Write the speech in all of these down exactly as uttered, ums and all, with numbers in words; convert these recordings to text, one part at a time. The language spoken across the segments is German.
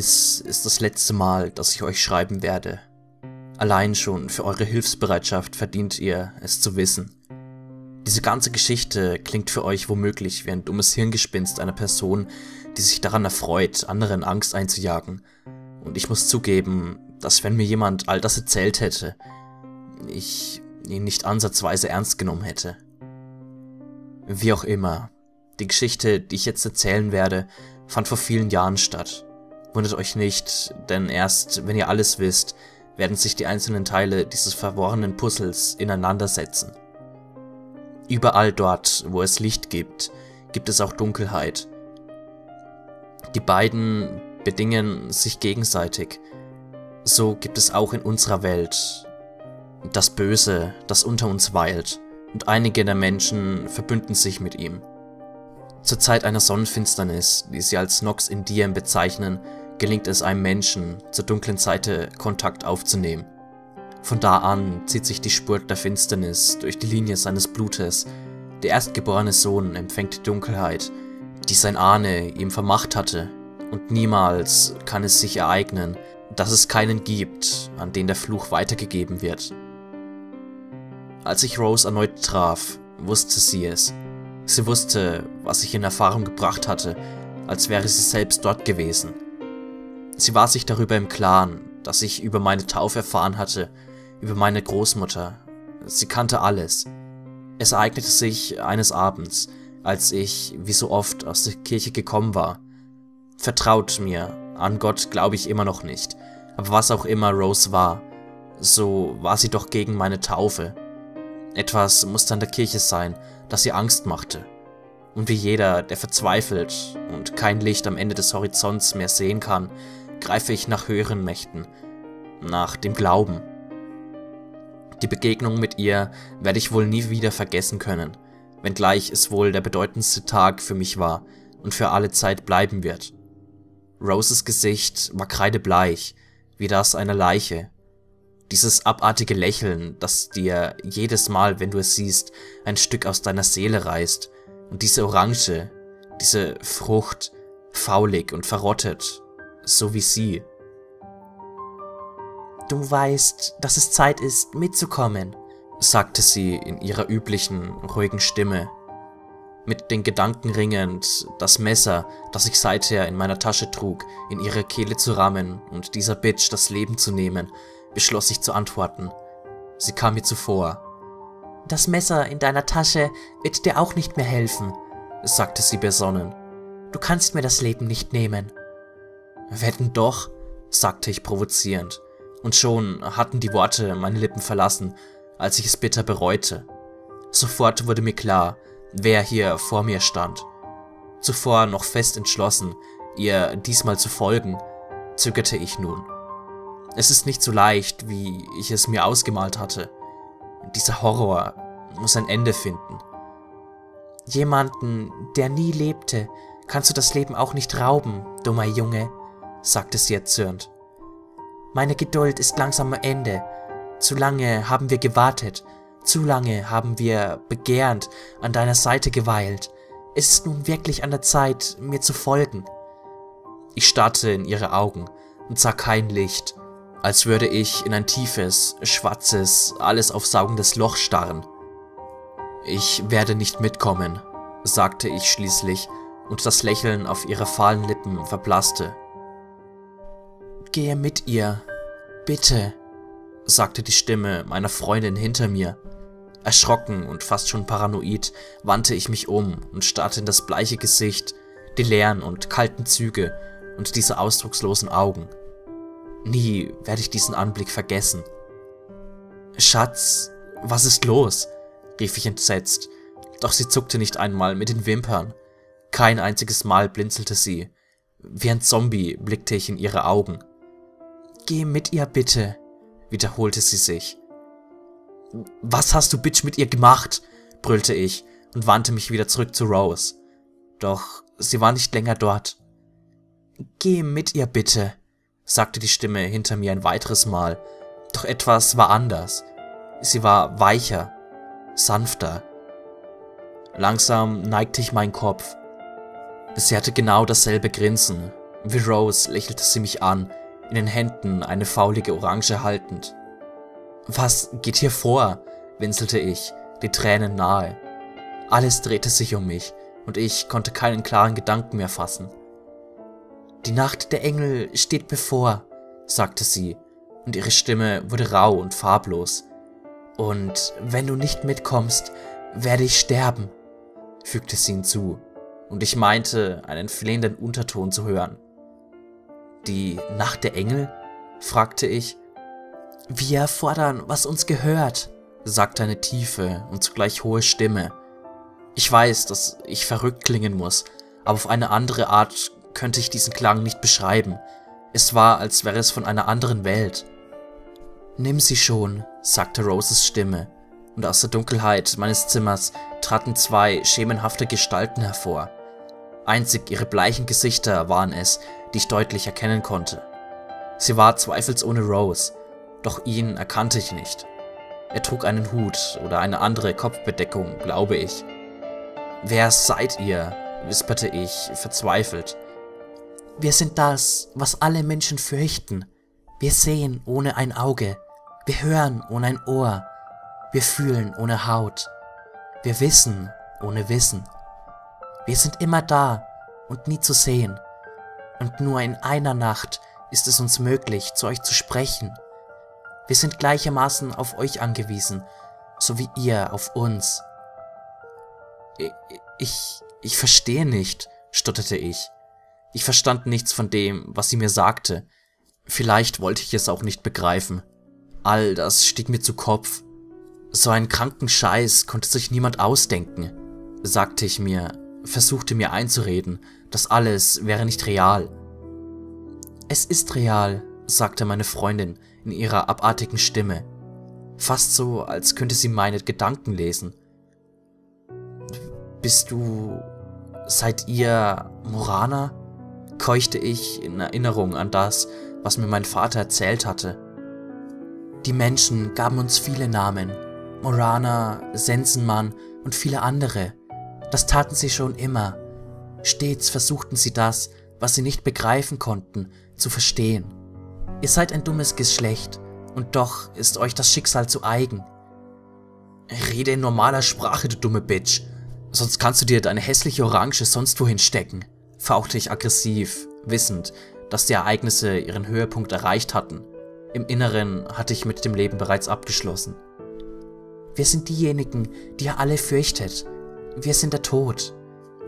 Dies ist das letzte Mal, dass ich euch schreiben werde. Allein schon für eure Hilfsbereitschaft verdient ihr, es zu wissen. Diese ganze Geschichte klingt für euch womöglich wie ein dummes Hirngespinst einer Person, die sich daran erfreut, anderen Angst einzujagen. Und ich muss zugeben, dass wenn mir jemand all das erzählt hätte, ich ihn nicht ansatzweise ernst genommen hätte. Wie auch immer, die Geschichte, die ich jetzt erzählen werde, fand vor vielen Jahren statt. Wundert euch nicht, denn erst wenn ihr alles wisst, werden sich die einzelnen Teile dieses verworrenen Puzzles ineinandersetzen. Überall dort, wo es Licht gibt, gibt es auch Dunkelheit. Die beiden bedingen sich gegenseitig. So gibt es auch in unserer Welt das Böse, das unter uns weilt, und einige der Menschen verbünden sich mit ihm. Zur Zeit einer Sonnenfinsternis, die sie als Nox in Diem bezeichnen, gelingt es einem Menschen, zur dunklen Seite Kontakt aufzunehmen. Von da an zieht sich die Spur der Finsternis durch die Linie seines Blutes. Der erstgeborene Sohn empfängt die Dunkelheit, die sein Ahne ihm vermacht hatte, und niemals kann es sich ereignen, dass es keinen gibt, an den der Fluch weitergegeben wird. Als ich Rose erneut traf, wusste sie es. Sie wusste, was ich in Erfahrung gebracht hatte, als wäre sie selbst dort gewesen. Sie war sich darüber im Klaren, dass ich über meine Taufe erfahren hatte, über meine Großmutter. Sie kannte alles. Es ereignete sich eines Abends, als ich, wie so oft, aus der Kirche gekommen war. Vertraut mir, an Gott glaube ich immer noch nicht, aber was auch immer Rose war, so war sie doch gegen meine Taufe. Etwas musste an der Kirche sein, das ihr Angst machte. Und wie jeder, der verzweifelt und kein Licht am Ende des Horizonts mehr sehen kann, greife ich nach höheren Mächten, nach dem Glauben. Die Begegnung mit ihr werde ich wohl nie wieder vergessen können, wenngleich es wohl der bedeutendste Tag für mich war und für alle Zeit bleiben wird. Roses Gesicht war kreidebleich, wie das einer Leiche. Dieses abartige Lächeln, das dir jedes Mal, wenn du es siehst, ein Stück aus deiner Seele reißt, und diese Orange, diese Frucht, faulig und verrottet, so wie sie. Du weißt, dass es Zeit ist, mitzukommen, sagte sie in ihrer üblichen, ruhigen Stimme, mit den Gedanken ringend, das Messer, das ich seither in meiner Tasche trug, in ihre Kehle zu rammen und dieser Bitch das Leben zu nehmen, beschloss ich zu antworten. Sie kam mir zuvor. Das Messer in deiner Tasche wird dir auch nicht mehr helfen, sagte sie besonnen. Du kannst mir das Leben nicht nehmen. Wetten doch, sagte ich provozierend, und schon hatten die Worte meine Lippen verlassen, als ich es bitter bereute. Sofort wurde mir klar, wer hier vor mir stand. Zuvor noch fest entschlossen, ihr diesmal zu folgen, zögerte ich nun. Es ist nicht so leicht, wie ich es mir ausgemalt hatte. Dieser Horror muss ein Ende finden. Jemanden, der nie lebte, kannst du das Leben auch nicht rauben, dummer Junge, sagte sie erzürnt. Meine Geduld ist langsam am Ende. Zu lange haben wir gewartet, zu lange haben wir begehrend an deiner Seite geweilt. Es ist nun wirklich an der Zeit, mir zu folgen. Ich starrte in ihre Augen und sah kein Licht, als würde ich in ein tiefes, schwarzes, alles aufsaugendes Loch starren. Ich werde nicht mitkommen, sagte ich schließlich, und das Lächeln auf ihre fahlen Lippen verblasste. Gehe mit ihr, bitte, sagte die Stimme meiner Freundin hinter mir. Erschrocken und fast schon paranoid wandte ich mich um und starrte in das bleiche Gesicht, die leeren und kalten Züge und diese ausdruckslosen Augen. Nie werde ich diesen Anblick vergessen. »Schatz, was ist los?« rief ich entsetzt, doch sie zuckte nicht einmal mit den Wimpern. Kein einziges Mal blinzelte sie. Wie ein Zombie blickte ich in ihre Augen. »Geh mit ihr, bitte«, wiederholte sie sich. »Was hast du, Bitch, mit ihr gemacht?« brüllte ich und wandte mich wieder zurück zu Rose. Doch sie war nicht länger dort. »Geh mit ihr, bitte«, sagte die Stimme hinter mir ein weiteres Mal, doch etwas war anders. Sie war weicher, sanfter. Langsam neigte ich meinen Kopf. Sie hatte genau dasselbe Grinsen, Wie Rose lächelte sie mich an, in den Händen eine faulige Orange haltend. »Was geht hier vor?« winselte ich, die Tränen nahe. Alles drehte sich um mich und ich konnte keinen klaren Gedanken mehr fassen. »Die Nacht der Engel steht bevor«, sagte sie, und ihre Stimme wurde rau und farblos. »Und wenn du nicht mitkommst, werde ich sterben«, fügte sie hinzu, und ich meinte, einen flehenden Unterton zu hören. »Die Nacht der Engel?«, fragte ich. »Wir fordern, was uns gehört«, sagte eine tiefe und zugleich hohe Stimme. Ich weiß, dass ich verrückt klingen muss, aber auf eine andere Art könnte ich diesen Klang nicht beschreiben. Es war, als wäre es von einer anderen Welt. »Nimm sie schon«, sagte Roses Stimme, und aus der Dunkelheit meines Zimmers traten zwei schemenhafte Gestalten hervor. Einzig ihre bleichen Gesichter waren es, die ich deutlich erkennen konnte. Sie war zweifelsohne Rose, doch ihn erkannte ich nicht. Er trug einen Hut oder eine andere Kopfbedeckung, glaube ich. »Wer seid ihr?«, wisperte ich, verzweifelt. »Wir sind das, was alle Menschen fürchten. Wir sehen ohne ein Auge, wir hören ohne ein Ohr, wir fühlen ohne Haut, wir wissen ohne Wissen. Wir sind immer da und nie zu sehen, und nur in einer Nacht ist es uns möglich, zu euch zu sprechen. Wir sind gleichermaßen auf euch angewiesen, so wie ihr auf uns.« Ich, ich verstehe nicht, stotterte ich. Ich verstand nichts von dem, was sie mir sagte. Vielleicht wollte ich es auch nicht begreifen. All das stieg mir zu Kopf. So einen kranken Scheiß konnte sich niemand ausdenken, sagte ich mir, versuchte mir einzureden, das alles wäre nicht real. »Es ist real«, sagte meine Freundin in ihrer abartigen Stimme, fast so, als könnte sie meine Gedanken lesen. »Bist du... seid ihr Morana?«, keuchte ich in Erinnerung an das, was mir mein Vater erzählt hatte. »Die Menschen gaben uns viele Namen, Morana, Sensenmann und viele andere. Das taten sie schon immer. Stets versuchten sie das, was sie nicht begreifen konnten, zu verstehen. Ihr seid ein dummes Geschlecht, und doch ist euch das Schicksal zu eigen.« »Rede in normaler Sprache, du dumme Bitch! Sonst kannst du dir deine hässliche Orange sonst wohin stecken«, fauchte ich aggressiv, wissend, dass die Ereignisse ihren Höhepunkt erreicht hatten. Im Inneren hatte ich mit dem Leben bereits abgeschlossen. »Wir sind diejenigen, die ihr alle fürchtet. Wir sind der Tod.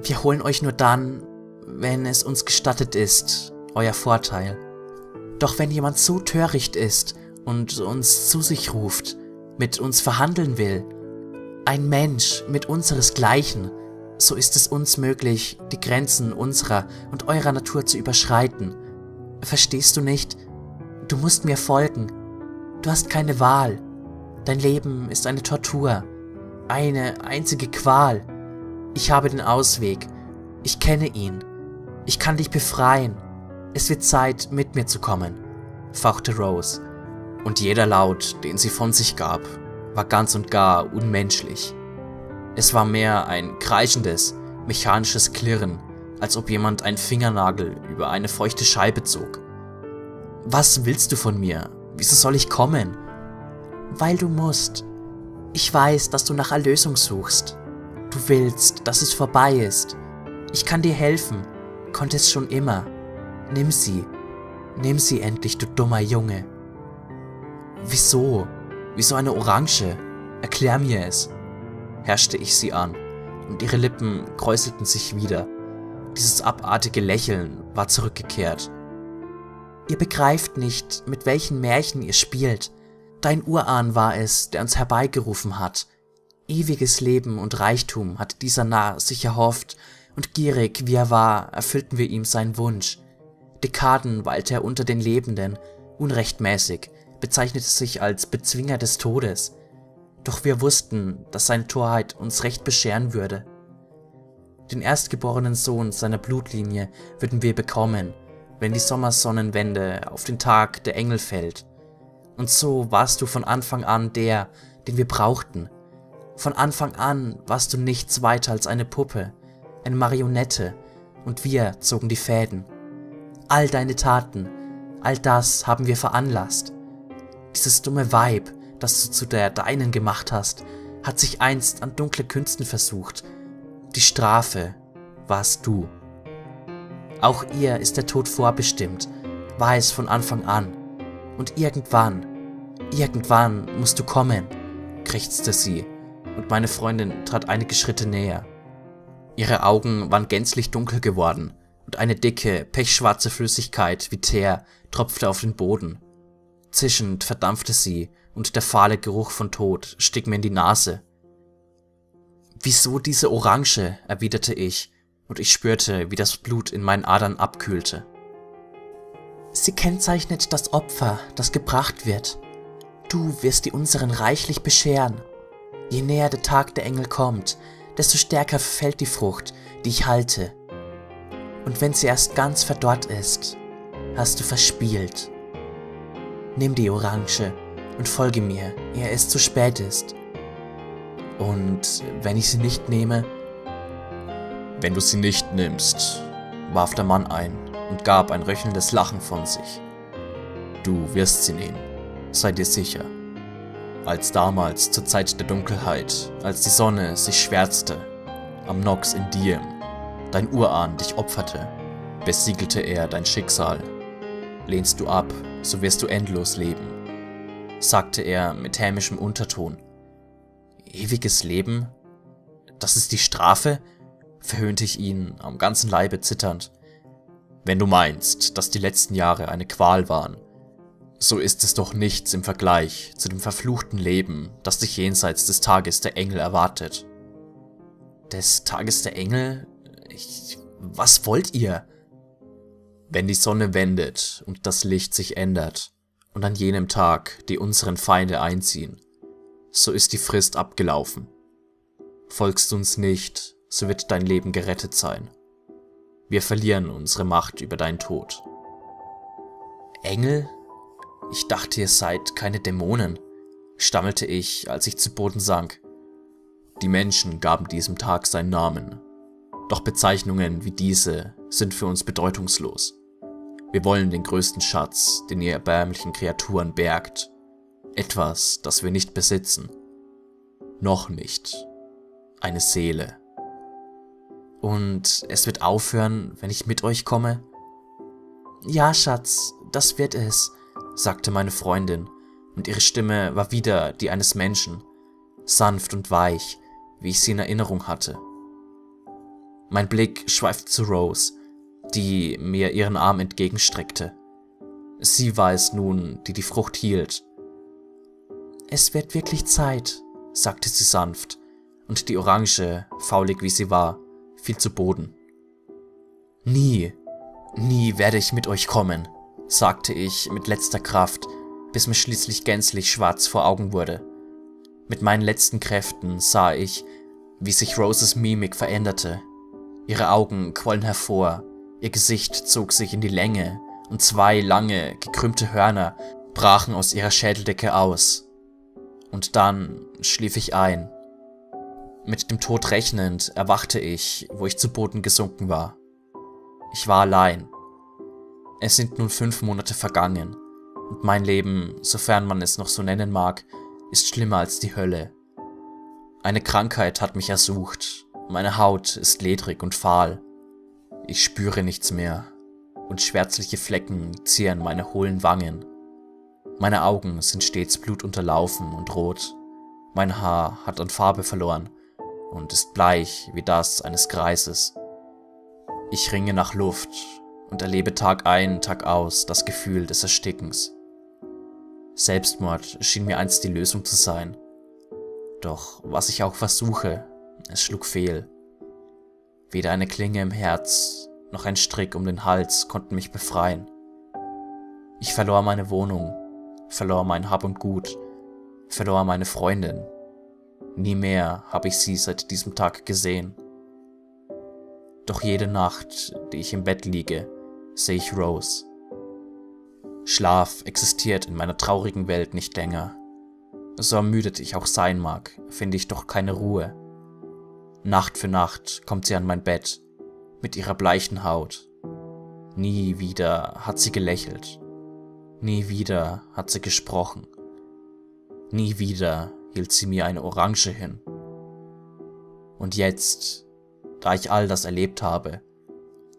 Wir holen euch nur dann, wenn es uns gestattet ist, euer Vorteil. Doch wenn jemand so töricht ist und uns zu sich ruft, mit uns verhandeln will, ein Mensch mit unseresgleichen, so ist es uns möglich, die Grenzen unserer und eurer Natur zu überschreiten. Verstehst du nicht? Du musst mir folgen. Du hast keine Wahl. Dein Leben ist eine Tortur, eine einzige Qual. Ich habe den Ausweg. Ich kenne ihn. Ich kann dich befreien. Es wird Zeit, mit mir zu kommen«, fauchte Rose. Und jeder Laut, den sie von sich gab, war ganz und gar unmenschlich. Es war mehr ein kreischendes, mechanisches Klirren, als ob jemand einen Fingernagel über eine feuchte Scheibe zog. »Was willst du von mir? Wieso soll ich kommen?« »Weil du musst. Ich weiß, dass du nach Erlösung suchst. Du willst, dass es vorbei ist. Ich kann dir helfen, konnte es schon immer. Nimm sie. Nimm sie endlich, du dummer Junge.« »Wieso? Wieso eine Orange? Erklär mir es«, herrschte ich sie an, und ihre Lippen kräuselten sich wieder. Dieses abartige Lächeln war zurückgekehrt. »Ihr begreift nicht, mit welchen Märchen ihr spielt. Dein Urahn war es, der uns herbeigerufen hat. Ewiges Leben und Reichtum hatte dieser Narr sich erhofft, und gierig wie er war, erfüllten wir ihm seinen Wunsch. Dekaden weilte er unter den Lebenden, unrechtmäßig, bezeichnete sich als Bezwinger des Todes. Doch wir wussten, dass seine Torheit uns Recht bescheren würde. Den erstgeborenen Sohn seiner Blutlinie würden wir bekommen, wenn die Sommersonnenwende auf den Tag der Engel fällt. Und so warst du von Anfang an der, den wir brauchten. Von Anfang an warst du nichts weiter als eine Puppe, eine Marionette, und wir zogen die Fäden. all deine Taten, all das haben wir veranlasst. Dieses dumme Weib, das du zu der deinen gemacht hast, hat sich einst an dunkle Künsten versucht. Die Strafe warst du. Auch ihr ist der Tod vorbestimmt, war es von Anfang an. Und irgendwann, irgendwann musst du kommen, krächzte sie, und meine Freundin trat einige Schritte näher. Ihre Augen waren gänzlich dunkel geworden, und eine dicke, pechschwarze Flüssigkeit wie Teer tropfte auf den Boden. Zischend verdampfte sie, und der fahle Geruch von Tod stieg mir in die Nase. »Wieso diese Orange?« erwiderte ich, und ich spürte, wie das Blut in meinen Adern abkühlte. »Sie kennzeichnet das Opfer, das gebracht wird. Du wirst die unseren reichlich bescheren. Je näher der Tag der Engel kommt, desto stärker verfällt die Frucht, die ich halte. Und wenn sie erst ganz verdorrt ist, hast du verspielt. Nimm die Orange und folge mir, ehe es zu spät ist. Und wenn ich sie nicht nehme?« »Wenn du sie nicht nimmst«, warf der Mann ein und gab ein röchelndes Lachen von sich. »Du wirst sie nehmen, sei dir sicher. Als damals, zur Zeit der Dunkelheit, als die Sonne sich schwärzte, am Nox in Diem, dein Urahn dich opferte, besiegelte er dein Schicksal. Lehnst du ab, so wirst du endlos leben«, sagte er mit hämischem Unterton. »Ewiges Leben? Das ist die Strafe?« verhöhnte ich ihn, am ganzen Leibe zitternd. »Wenn du meinst, dass die letzten Jahre eine Qual waren, so ist es doch nichts im Vergleich zu dem verfluchten Leben, das dich jenseits des Tages der Engel erwartet.« »Des Tages der Engel? Ich, was wollt ihr?« »Wenn die Sonne wendet und das Licht sich ändert und an jenem Tag die unseren Feinde einziehen, so ist die Frist abgelaufen. Folgst du uns nicht, so wird dein Leben gerettet sein. Wir verlieren unsere Macht über deinen Tod.« »Engel? Ich dachte, ihr seid keine Dämonen«, stammelte ich, als ich zu Boden sank. Die Menschen gaben diesem Tag seinen Namen. Doch Bezeichnungen wie diese sind für uns bedeutungslos. Wir wollen den größten Schatz, den ihr erbärmlichen Kreaturen bergt. Etwas, das wir nicht besitzen. Noch nicht. Eine Seele. Und es wird aufhören, wenn ich mit euch komme? »Ja, Schatz, das wird es«, sagte meine Freundin, und ihre Stimme war wieder die eines Menschen, sanft und weich, wie ich sie in Erinnerung hatte. Mein Blick schweifte zu Rose, die mir ihren Arm entgegenstreckte. Sie war es nun, die die Frucht hielt. »Es wird wirklich Zeit«, sagte sie sanft, und die Orange, faulig wie sie war, fiel zu Boden. »Nie, nie werde ich mit euch kommen«, sagte ich mit letzter Kraft, bis mir schließlich gänzlich schwarz vor Augen wurde. Mit meinen letzten Kräften sah ich, wie sich Roses Mimik veränderte. Ihre Augen quollen hervor, ihr Gesicht zog sich in die Länge und zwei lange, gekrümmte Hörner brachen aus ihrer Schädeldecke aus. Und dann schlief ich ein. Mit dem Tod rechnend erwachte ich, wo ich zu Boden gesunken war. Ich war allein. Es sind nun fünf Monate vergangen, und mein Leben, sofern man es noch so nennen mag, ist schlimmer als die Hölle. Eine Krankheit hat mich ersucht, meine Haut ist ledrig und fahl. Ich spüre nichts mehr, und schwärzliche Flecken zieren meine hohlen Wangen. Meine Augen sind stets blutunterlaufen und rot, mein Haar hat an Farbe verloren und ist bleich wie das eines Greises. Ich ringe nach Luft und erlebe Tag ein, Tag aus das Gefühl des Erstickens. Selbstmord schien mir einst die Lösung zu sein. Doch was ich auch versuche, es schlug fehl. Weder eine Klinge im Herz, noch ein Strick um den Hals konnten mich befreien. Ich verlor meine Wohnung, verlor mein Hab und Gut, verlor meine Freundin. Nie mehr habe ich sie seit diesem Tag gesehen. Doch jede Nacht, die ich im Bett liege, sehe ich Rose. Schlaf existiert in meiner traurigen Welt nicht länger. So ermüdet ich auch sein mag, finde ich doch keine Ruhe. Nacht für Nacht kommt sie an mein Bett, mit ihrer bleichen Haut. Nie wieder hat sie gelächelt. Nie wieder hat sie gesprochen. Nie wieder hielt sie mir eine Orange hin. Und jetzt, da ich all das erlebt habe,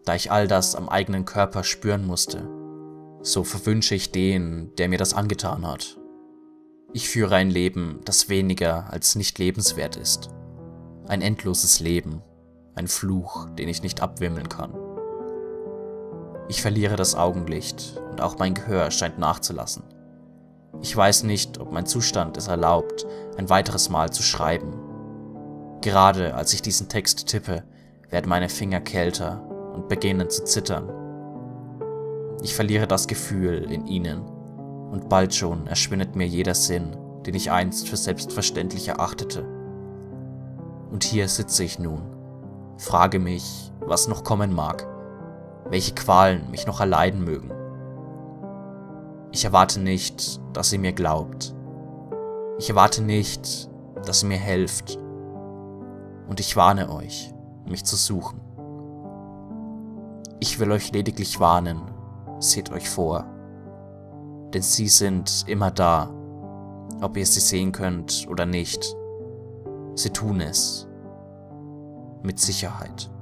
da ich all das am eigenen Körper spüren musste, so verwünsche ich den, der mir das angetan hat. Ich führe ein Leben, das weniger als nicht lebenswert ist. Ein endloses Leben, ein Fluch, den ich nicht abwimmeln kann. Ich verliere das Augenlicht und auch mein Gehör scheint nachzulassen. Ich weiß nicht, ob mein Zustand es erlaubt, ein weiteres Mal zu schreiben. Gerade als ich diesen Text tippe, werden meine Finger kälter und beginnen zu zittern. Ich verliere das Gefühl in ihnen und bald schon erschwindet mir jeder Sinn, den ich einst für selbstverständlich erachtete. Und hier sitze ich nun, frage mich, was noch kommen mag, welche Qualen mich noch erleiden mögen. Ich erwarte nicht, dass ihr mir glaubt. Ich erwarte nicht, dass ihr mir helft. Und ich warne euch, mich zu suchen. Ich will euch lediglich warnen, seht euch vor. Denn sie sind immer da, ob ihr sie sehen könnt oder nicht. Sie tun es. Mit Sicherheit.